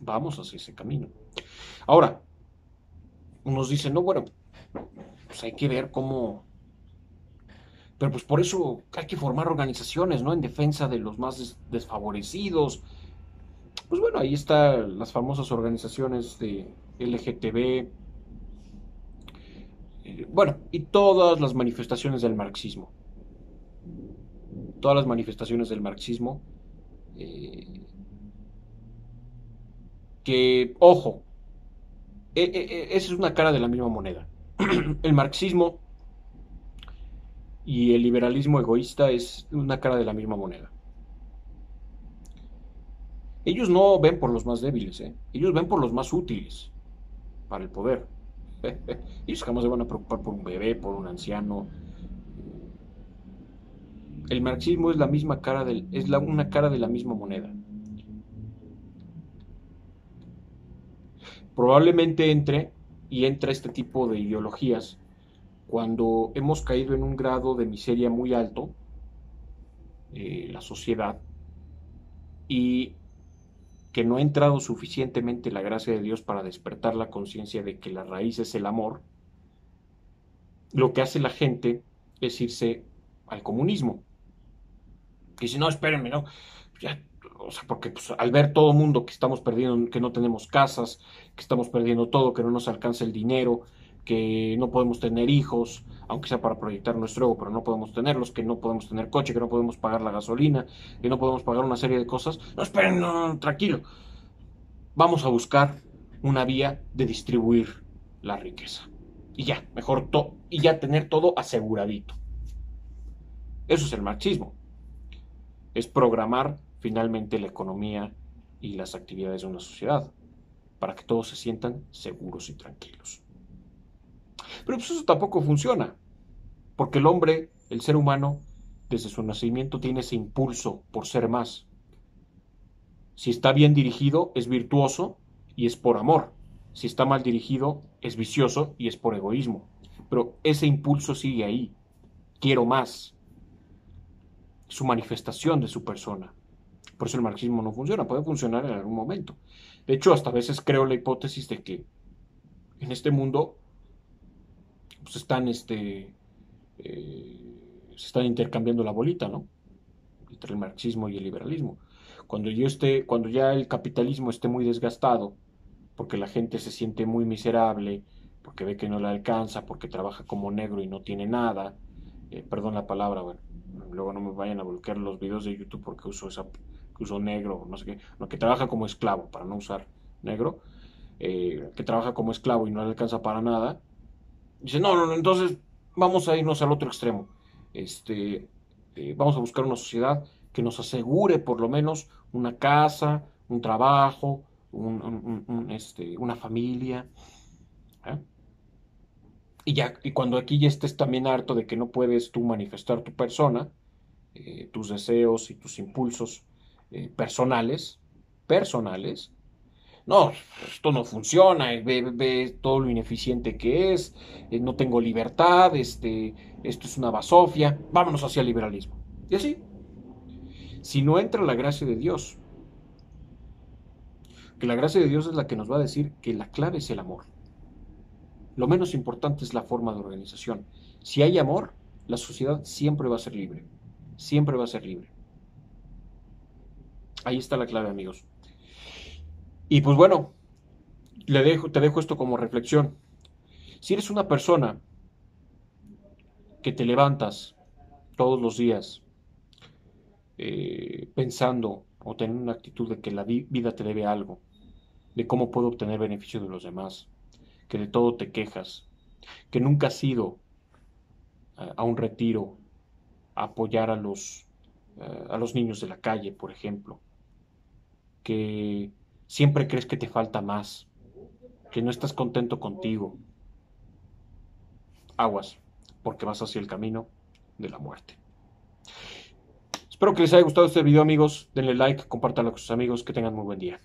vamos hacia ese camino. Ahora, nos dicen, no, bueno, pues hay que ver cómo... Pero pues por eso hay que formar organizaciones, ¿no? En defensa de los más desfavorecidos. Pues bueno, ahí están las famosas organizaciones de LGTB. Bueno, y todas las manifestaciones del marxismo. Todas las manifestaciones del marxismo. Que, ojo, esa es una cara de la misma moneda. El marxismo y el liberalismo egoísta es una cara de la misma moneda. Ellos no ven por los más débiles, ¿eh? Ellos ven por los más útiles para el poder. Ellos jamás se van a preocupar por un bebé, por un anciano. El marxismo es la misma cara del, una cara de la misma moneda. Probablemente entra este tipo de ideologías cuando hemos caído en un grado de miseria muy alto, la sociedad, y que no ha entrado suficientemente la gracia de Dios para despertar la conciencia de que la raíz es el amor. Lo que hace la gente es irse al comunismo. Y si no, espérenme, ¿no? Ya, o sea, porque pues, al ver todo mundo que estamos perdiendo, que no tenemos casas, que estamos perdiendo todo, que no nos alcanza el dinero, que no podemos tener hijos, aunque sea para proyectar nuestro ego, pero no podemos tenerlos, que no podemos tener coche, que no podemos pagar la gasolina, que no podemos pagar una serie de cosas. No, esperen, no, tranquilo. Vamos a buscar una vía de distribuir la riqueza. Y ya, mejor y ya tener todo aseguradito. Eso es el marxismo. Es programar finalmente la economía y las actividades de una sociedad para que todos se sientan seguros y tranquilos. Pero pues eso tampoco funciona, porque el hombre, el ser humano, desde su nacimiento tiene ese impulso por ser más. Si está bien dirigido, es virtuoso y es por amor. Si está mal dirigido, es vicioso y es por egoísmo. Pero ese impulso sigue ahí. Quiero más. Su manifestación de su persona. Por eso el marxismo no funciona, puede funcionar en algún momento. De hecho, hasta a veces creo la hipótesis de que en este mundo pues están, se están intercambiando la bolita, ¿no? Entre el marxismo y el liberalismo. Cuando ya el capitalismo esté muy desgastado, porque la gente se siente muy miserable, porque ve que no le alcanza, porque trabaja como negro y no tiene nada, perdón la palabra, bueno, luego no me vayan a bloquear los videos de YouTube porque uso negro, no sé qué, no, que trabaja como esclavo, para no usar negro, que trabaja como esclavo y no le alcanza para nada. Dice, no, no, entonces vamos a irnos al otro extremo. Vamos a buscar una sociedad que nos asegure por lo menos una casa, un trabajo, una familia. Y cuando aquí ya estés también harto de que no puedes tú manifestar tu persona, tus deseos y tus impulsos personales, no, esto no funciona, ve todo lo ineficiente que es, no tengo libertad, esto es una basofia, vámonos hacia el liberalismo. Y así, si no entra la gracia de Dios, que la gracia de Dios es la que nos va a decir que la clave es el amor. Lo menos importante es la forma de organización. Si hay amor, la sociedad siempre va a ser libre, siempre va a ser libre. Ahí está la clave, amigos. Y pues bueno, te dejo esto como reflexión. Si eres una persona que te levantas todos los días pensando o teniendo una actitud de que la vida te debe algo, de cómo puedo obtener beneficio de los demás, que de todo te quejas, que nunca has ido a un retiro a apoyar a los niños de la calle, por ejemplo, que siempre crees que te falta más, que no estás contento contigo. Aguas, porque vas hacia el camino de la muerte. Espero que les haya gustado este video, amigos. Denle like, compártanlo con sus amigos. Que tengan muy buen día.